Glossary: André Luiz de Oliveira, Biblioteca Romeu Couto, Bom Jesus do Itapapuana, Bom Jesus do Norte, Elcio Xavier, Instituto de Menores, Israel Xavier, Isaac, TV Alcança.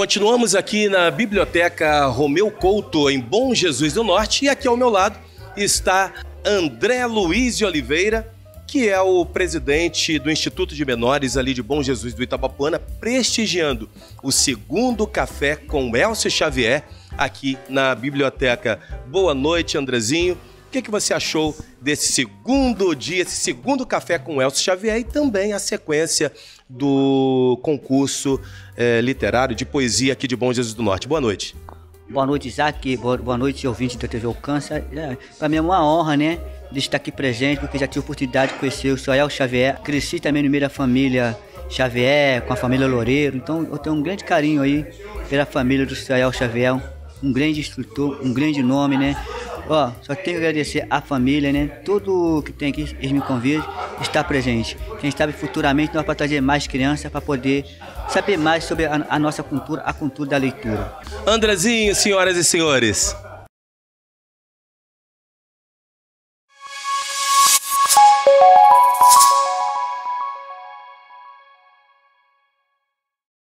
Continuamos aqui na Biblioteca Romeu Couto, em Bom Jesus do Norte, e aqui ao meu lado está André Luiz de Oliveira, que é o presidente do Instituto de Menores ali de Bom Jesus do Itapapuana, prestigiando o segundo café com Elcio Xavier aqui na biblioteca. Boa noite, Andrezinho. O que você achou desse segundo dia, esse segundo café com Elcio Xavier e também a sequência do concurso literário de poesia aqui de Bom Jesus do Norte? Boa noite. Boa noite, Isaac. Boa noite, ouvinte da TV Alcança. Para mim é uma honra, né, de estar aqui presente, porque já tive a oportunidade de conhecer o Israel Xavier. Cresci também no meio da família Xavier, com a família Loureiro. Então eu tenho um grande carinho aí pela família do Israel Xavier, um grande instrutor, um grande nome, né? Ó, só tenho que agradecer à família, né? Tudo que tem aqui, eles me convidam, está presente. Quem sabe futuramente nós vamos trazer mais crianças para poder saber mais sobre a nossa cultura, a cultura da leitura. Andrezinho, senhoras e senhores,